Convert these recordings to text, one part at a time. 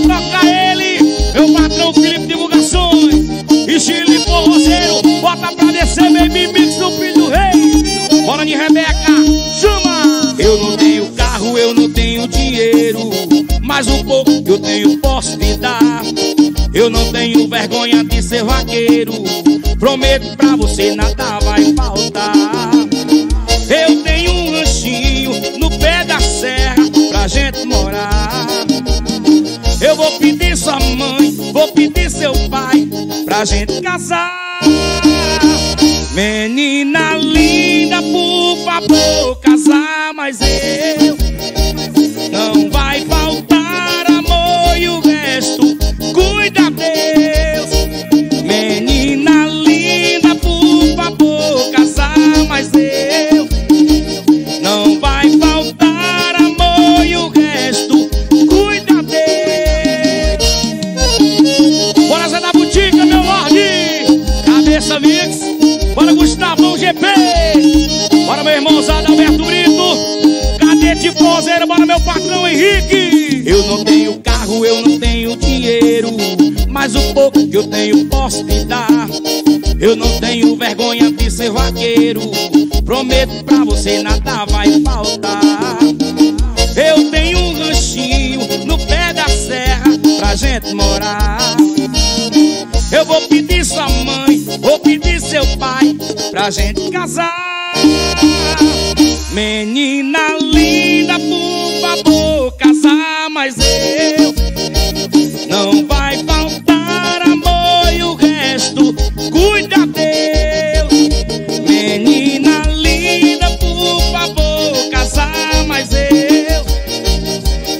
pra trocar ele, meu patrão Felipe Divulgações. Estilo forrozeiro, bota pra descer, baby mix no filho do rei. Bora de Rebeca, chama! Eu não tenho carro, eu não tenho dinheiro, mas um pouco que eu tenho posso te dar. Eu não tenho vergonha de ser vaqueiro, prometo pra você nada vai faltar. Eu tenho um ranchinho no pé da serra pra gente morar. Eu vou pedir sua mãe, vou pedir seu pai pra gente casar. Menina linda, por favor, casar, mas eu não vai faltar amor e o resto cuida Deus. Menina linda, por favor, casar, mas eu não vai faltar amor e o resto cuida Deus. Bora Zé da Butica, meu Lorde, Cabeça Mix, bora Gustavão GP, bora meu irmãozado Alberto Brito, de forzeiro, bora meu patrão Henrique. Eu não tenho carro, eu não tenho dinheiro, mas o pouco que eu tenho posso te dar. Eu não tenho vergonha de ser vaqueiro, prometo pra você nada vai faltar. Eu tenho um ranchinho no pé da serra pra gente morar. Eu vou pedir sua mãe, vou pedir seu pai pra gente casar. Menina linda, por favor, casar, mas eu não vai faltar amor e o resto cuida Deus. Menina linda, por favor, casar, mas eu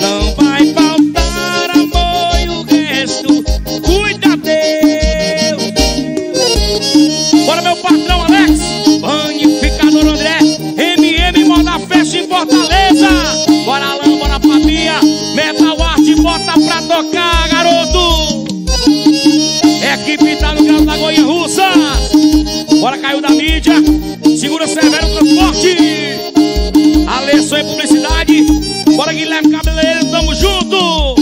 não vai faltar amor e o resto cuida Deus. Bora meu patrão Alex, panificador André, da festa em Fortaleza. Bora Alão, bora família, Metal Arte, bota pra tocar, garoto. Equipe tá no grau da Goiânia Russa. Bora caiu da mídia, segura Severo Transporte, Alessio em Publicidade. Bora Guilherme Cabeleireiro, tamo junto.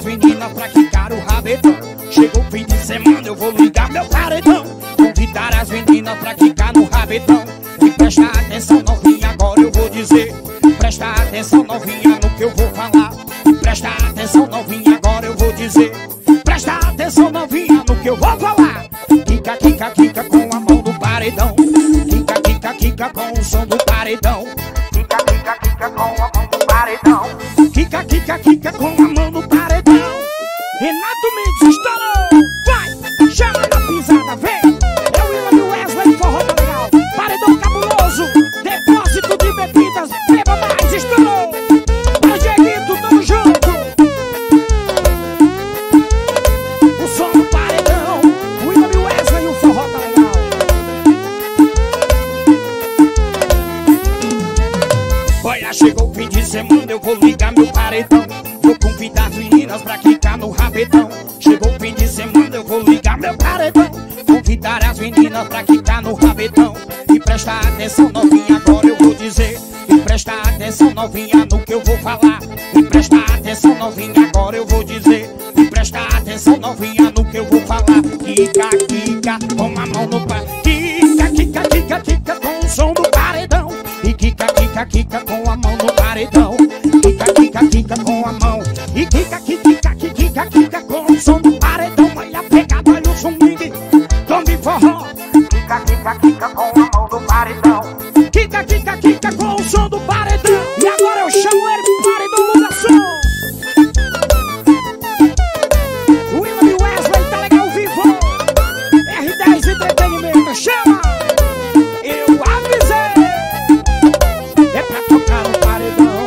as meninas pra quicar o rabetão. Chegou o fim de semana, eu vou ligar meu paredão. Convidar as meninas pra quicar no rabetão. E presta atenção, novinha, agora eu vou dizer. Presta atenção, novinha, no que eu vou falar. Presta atenção, novinha, agora eu vou dizer. Presta atenção, novinha, no que eu vou falar. Quica, quica, quica com a mão do paredão. Quica, quica, quica com o som do paredão. Quica, quica, quica com a mão do paredão. Quica, quica, quica com a mão do paredão. Renato Mix estourou. Vai, chama na pisada, vem. Eu e o Wesley, forró legal. Paredão cabuloso, depósito de bebidas. Leva mais, estourou. Mas Dieguito, tamo junto. O som do paredão. O William e o Wesley, o forró tá legal. Olha, chegou o fim de semana, eu vou ligar meu paredão. Vou convidar as meninas pra quicar no rabetão. Chegou o fim de semana, eu vou ligar meu paredão. Convidar as meninas pra quicar no rabetão. E presta atenção, novinha, agora eu vou dizer. E presta atenção, novinha, no que eu vou falar. E presta atenção, novinha, agora eu vou dizer. E presta atenção, novinha, no que eu vou falar. Quica, quica, com a mão no pá. Quica, quica, quica, quica com o som do paredão. E quica, quica, quica com a mão no paredão. Quica, quica, quica com a mão. E quica, quica, quica, quica, quica com o som do paredão. Olha a pegada, olha o swing, tome forró. Quica, quica, quica com a mão do paredão. Quica, quica, quica com o som do paredão. E agora eu chamo ele pro paredão muda som. O William e Wesley, tá legal vivo. R10 Entretenimento, chama. Eu avisei, é pra tocar o paredão.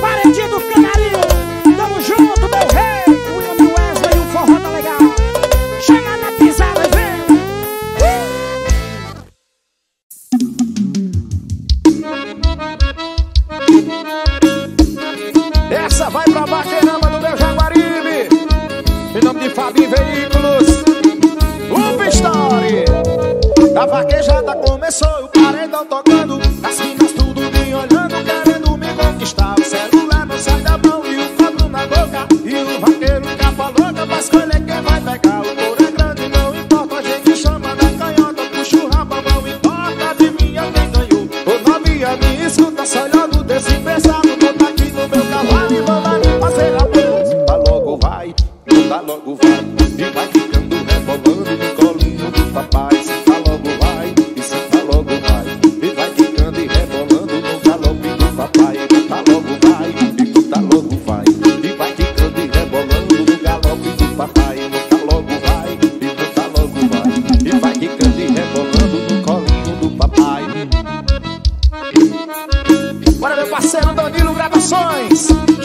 Paredinho do Canarinho, tamo junto, meu rei. O William e Wesley, o forró tá legal. Chama na pisada, vem. Essa vai pra Baqueirama do meu Jaguaribe, em nome de Fabinho Veículos. Uma história da vaquejada começou, o paredão tocando, as minas tudo me olhando, querendo me conquistar. O celular não sai da mão e o copo na boca, e o vaqueiro capa louca pra escolher quem vai pegar. O couro é grande, não importa, a gente chama da canhota, puxa o rabo, não importa de mim alguém ganhou. Ô novinha, me escuta, sai logo desse pesado, bota aqui no meu cavalo e vou lá me fazer a pose. Tá logo vai, não dá logo vai, e vai ficando rebolando no colinho do papai.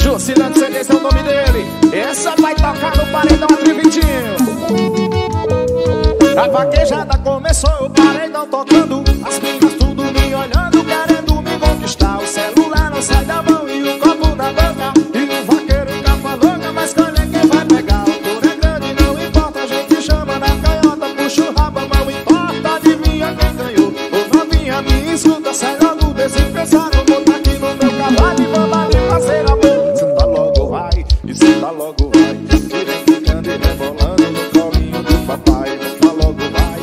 Jocinante, esse é o nome dele. Essa vai tocar no paredão atribuidinho. A vaquejada começou, o paredão tocando, as meninas tudo me olhando, querendo me conquistar. O celular não sai da mão e o copo na boca, e o vaqueiro capa louca, mas escolhe quem vai pegar. O couro é grande, não importa, a gente chama na canhota, puxa o rabo, não importa de mim a quem ganhou. Ô novinha, me escuta, sai logo desse pesado, botar aqui no meu cavalo e vou lá me fazer a boca. E senta logo vai, que vem ficando e rebolando no colinho do papai. Tá logo vai,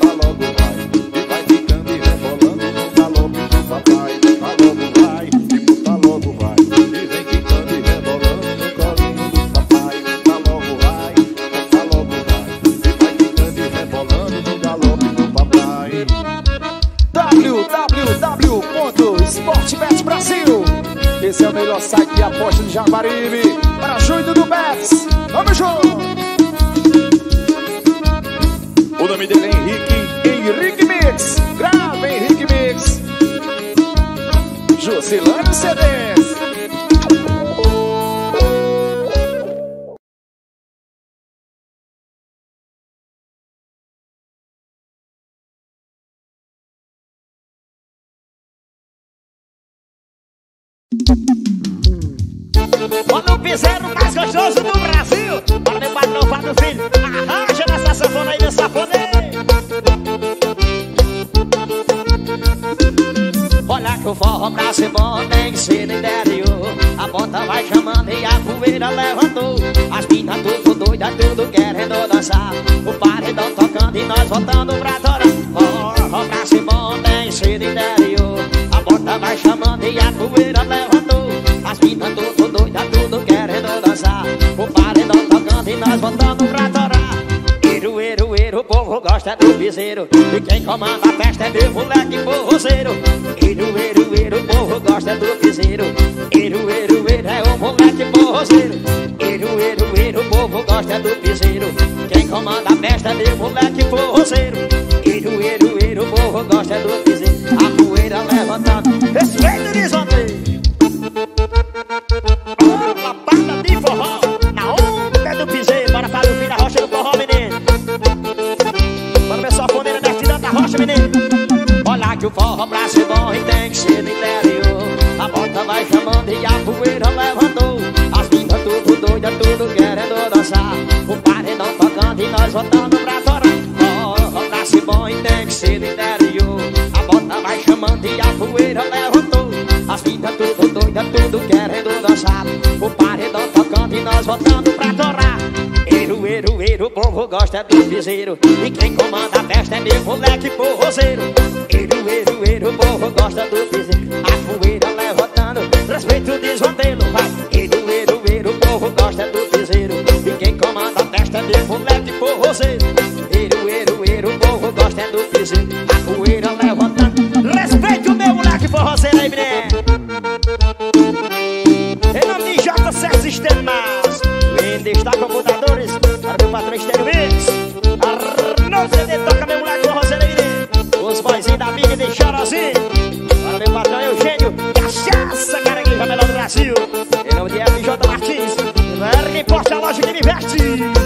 tá logo vai, e vai ficando e rebolando no galope do papai. Tá logo vai, tá logo vai, e vem ficando e rebolando no colinho do papai. Tá logo vai, e vai ficando e rebolando no galope do papai. www.Sport Bet Brasil. Esse é o melhor site de aposta de Jaguaribe. Para junto do Bets, vamos junto. O nome dele é Henrique Mix. Grava, Henrique Mix. Joselino Cez. Quando o piseiro mais gostoso do Brasil, para meu patrão, para meu filho, arranja nessa sanfona aí, meu safoneiro. Olha que o forró pra ser bom tem que ser no interior. A bota vai chamando e a poeira levantou. As minas tudo doida, tudo querendo dançar. O paredão tocando e nós voltando pra adorar. Forró pra Simão, tem sido interior. A bota vai chamando e a poeira levantou. As minas tudo doida, tudo querendo dançar. O paredão tocando e nós voltando pra adorar. Eru, eru, eru, o povo gosta do piseiro. E quem comanda a festa é meu moleque forrozeiro. Eru, eru, eru, o povo gosta do piseiro. Eru, eru, eru, é o moleque forrozeiro. Eru, eru, eru, o povo gosta do piseiro. Quem comanda a festa é meu moleque forrozeiro. Eru, eru, eru, o povo gosta do piseiro. A poeira levantando, respeita de zoneiro. Uma pata de forró na onda do piseiro. Bora para o fim da rocha do forró, menino. Bora ver só a foneira da artidão da rocha, menino. Olha que o forró pra ser bom e tem que ser no interior. A bota vai chamando e a poeira levantou. As minas tudo doida, tudo querendo dançar. O paredão tocando e nós voltando pra adorar. Forró pra ser bom e tem que ser no interior. A bota vai chamando e a poeira levantou. As minas tudo doida, tudo querendo dançar. O paredão tocando e nós voltando pra adorar. Eru, eru, eru, o povo gosta do piseiro. E quem comanda a festa é meu moleque forrozeiro. Eru, eru, eru, o povo gosta do piseiro. A poeira levantando, respeito o desvantelo. Eru, eru, eru, o povo gosta do piseiro. E quem comanda a festa é meu moleque forrozeiro. Eru, eru, eru, o povo gosta do piseiro. A poeira levantando, respeito o meu moleque forrozeiro aí, menino. Em nome de Jocinante Sistemas, destaca computadores para meu patrão Henrique Mix. Não CD toca meu moleque com Joselino. Os boizinhos da mídia deixaram assim. Para meu patrão Eugênio, cachaça, cara, que vai melhor do Brasil. Em nome de F.J. Martins, não é que importa a loja que me veste.